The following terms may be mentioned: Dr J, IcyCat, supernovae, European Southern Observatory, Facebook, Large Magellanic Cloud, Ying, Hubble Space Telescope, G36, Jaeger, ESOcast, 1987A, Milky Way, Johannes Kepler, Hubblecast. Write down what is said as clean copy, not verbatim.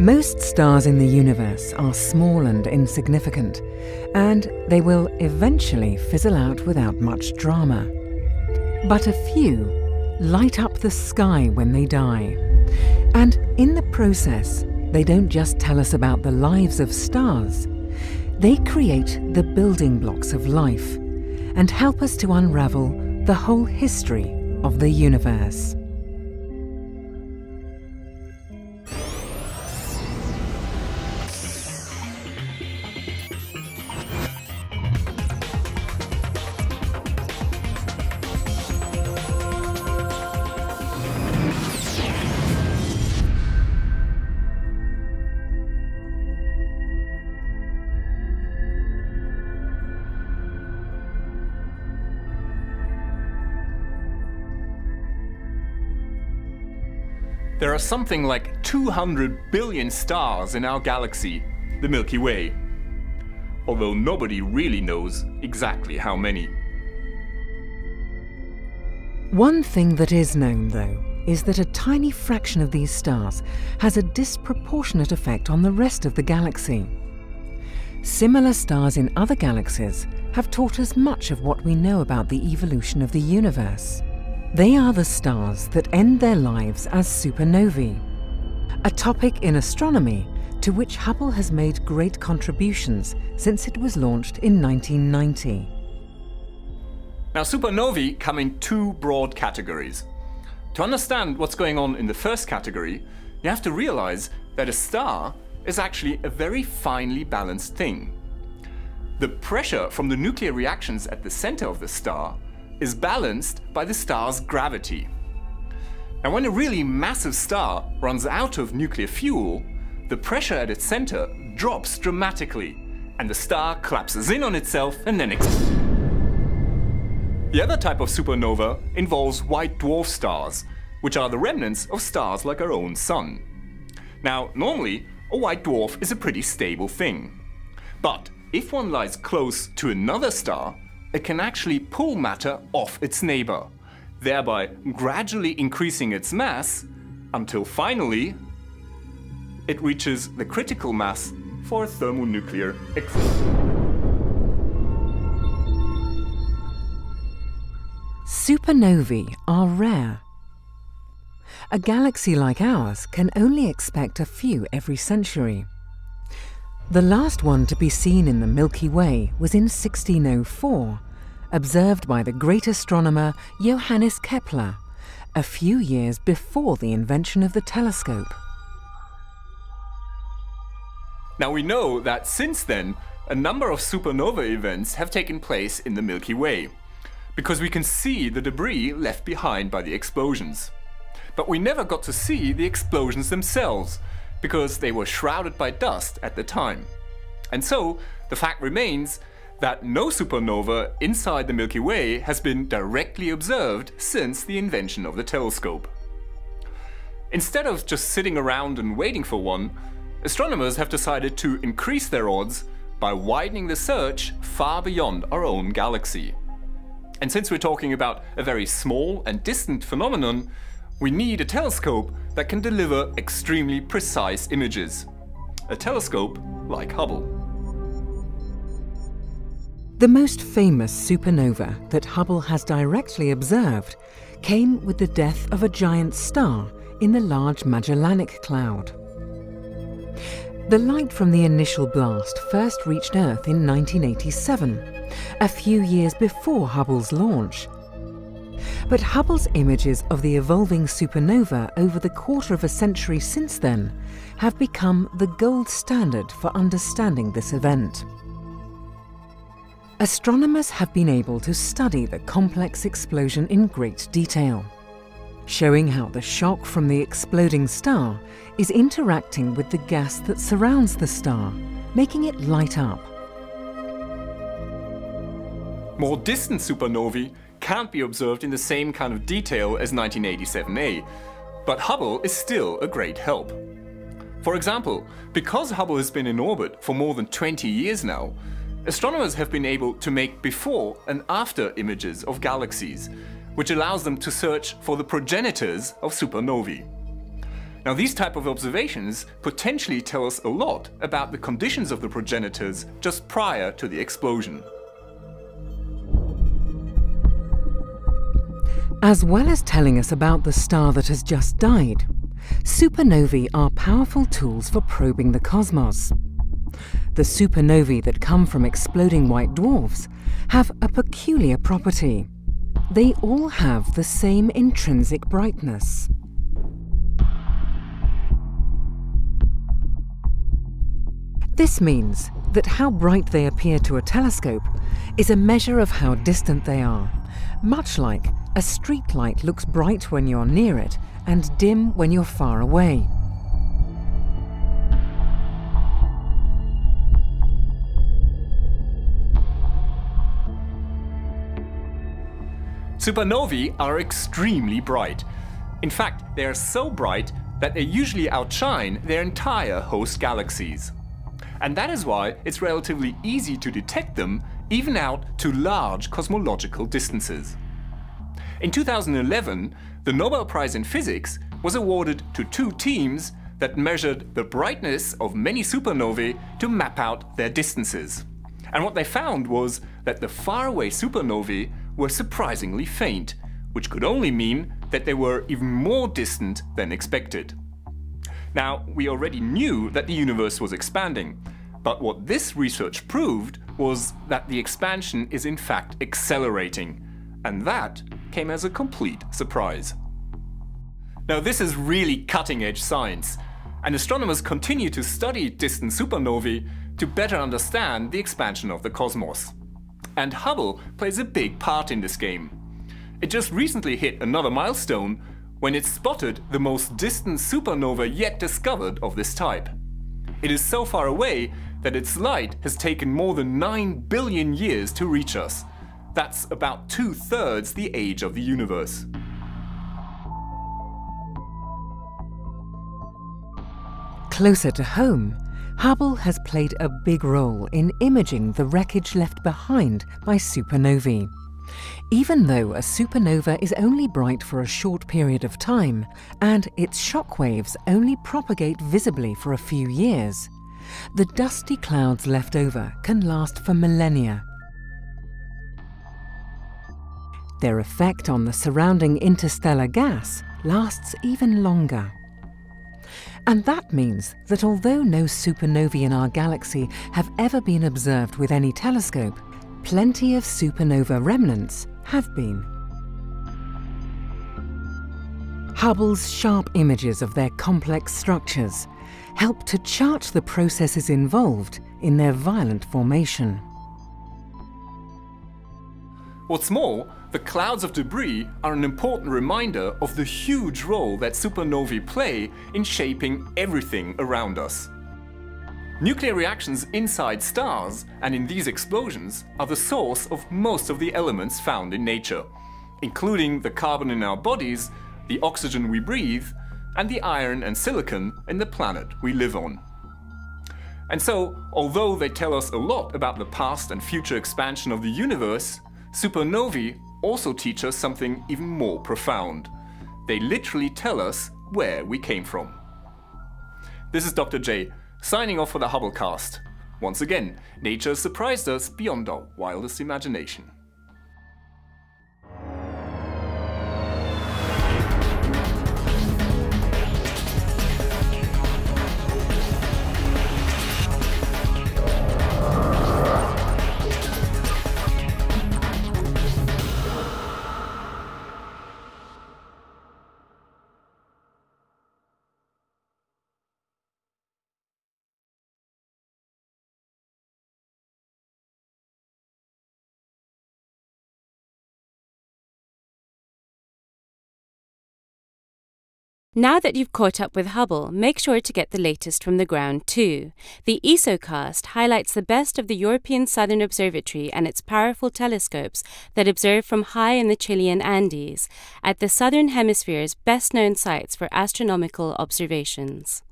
Most stars in the universe are small and insignificant, and they will eventually fizzle out without much drama. But a few light up the sky when they die. And in the process, they don't just tell us about the lives of stars, they create the building blocks of life and help us to unravel the whole history of the universe. There are something like 200 billion stars in our galaxy, the Milky Way, although nobody really knows exactly how many. One thing that is known, though, is that a tiny fraction of these stars has a disproportionate effect on the rest of the galaxy. Similar stars in other galaxies have taught us much of what we know about the evolution of the universe. They are the stars that end their lives as supernovae, a topic in astronomy to which Hubble has made great contributions since it was launched in 1990. Now, supernovae come in two broad categories. To understand what's going on in the first category, you have to realize that a star is actually a very finely balanced thing. The pressure from the nuclear reactions at the center of the star is balanced by the star's gravity. And when a really massive star runs out of nuclear fuel, the pressure at its center drops dramatically, and the star collapses in on itself and then explodes. The other type of supernova involves white dwarf stars, which are the remnants of stars like our own sun. Now, normally, a white dwarf is a pretty stable thing. But if one lies close to another star, it can actually pull matter off its neighbor, thereby gradually increasing its mass until finally it reaches the critical mass for a thermonuclear explosion. Supernovae are rare. A galaxy like ours can only expect a few every century. The last one to be seen in the Milky Way was in 1604, observed by the great astronomer Johannes Kepler, a few years before the invention of the telescope. Now, we know that since then, a number of supernova events have taken place in the Milky Way, because we can see the debris left behind by the explosions. But we never got to see the explosions themselves, because they were shrouded by dust at the time. And so, the fact remains that no supernova inside the Milky Way has been directly observed since the invention of the telescope. Instead of just sitting around and waiting for one, astronomers have decided to increase their odds by widening the search far beyond our own galaxy. And since we're talking about a very small and distant phenomenon, we need a telescope that can deliver extremely precise images. A telescope like Hubble. The most famous supernova that Hubble has directly observed came with the death of a giant star in the Large Magellanic Cloud. The light from the initial blast first reached Earth in 1987, a few years before Hubble's launch. But Hubble's images of the evolving supernova over the quarter of a century since then have become the gold standard for understanding this event. Astronomers have been able to study the complex explosion in great detail, showing how the shock from the exploding star is interacting with the gas that surrounds the star, making it light up. More distant supernovae can't be observed in the same kind of detail as 1987A, but Hubble is still a great help. For example, because Hubble has been in orbit for more than 20 years now, astronomers have been able to make before and after images of galaxies, which allows them to search for the progenitors of supernovae. Now these type of observations potentially tell us a lot about the conditions of the progenitors just prior to the explosion. As well as telling us about the star that has just died, supernovae are powerful tools for probing the cosmos. The supernovae that come from exploding white dwarfs have a peculiar property. They all have the same intrinsic brightness. This means that how bright they appear to a telescope is a measure of how distant they are, much like a street light looks bright when you're near it and dim when you're far away. Supernovae are extremely bright. In fact, they are so bright that they usually outshine their entire host galaxies. And that is why it's relatively easy to detect them, even out to large cosmological distances. In 2011, the Nobel Prize in Physics was awarded to two teams that measured the brightness of many supernovae to map out their distances. And what they found was that the faraway supernovae were surprisingly faint, which could only mean that they were even more distant than expected. Now, we already knew that the universe was expanding, but what this research proved was that the expansion is in fact accelerating, and that came as a complete surprise. Now, this is really cutting-edge science, and astronomers continue to study distant supernovae to better understand the expansion of the cosmos. And Hubble plays a big part in this game. It just recently hit another milestone when it spotted the most distant supernova yet discovered of this type. It is so far away that its light has taken more than 9 billion years to reach us. That's about 2/3 the age of the universe. Closer to home, Hubble has played a big role in imaging the wreckage left behind by supernovae. Even though a supernova is only bright for a short period of time, and its shock waves only propagate visibly for a few years, the dusty clouds left over can last for millennia. Their effect on the surrounding interstellar gas lasts even longer. And that means that although no supernovae in our galaxy have ever been observed with any telescope, plenty of supernova remnants have been. Hubble's sharp images of their complex structures help to chart the processes involved in their violent formation. What's more, the clouds of debris are an important reminder of the huge role that supernovae play in shaping everything around us. Nuclear reactions inside stars, and in these explosions, are the source of most of the elements found in nature, including the carbon in our bodies, the oxygen we breathe, and the iron and silicon in the planet we live on. And so, although they tell us a lot about the past and future expansion of the universe, supernovae also teach us something even more profound. They literally tell us where we came from. This is Dr. J, signing off for the Hubblecast. Once again, nature surprised us beyond our wildest imagination. Now that you've caught up with Hubble, make sure to get the latest from the ground too. The ESOcast highlights the best of the European Southern Observatory and its powerful telescopes that observe from high in the Chilean Andes, at the Southern Hemisphere's best-known sites for astronomical observations.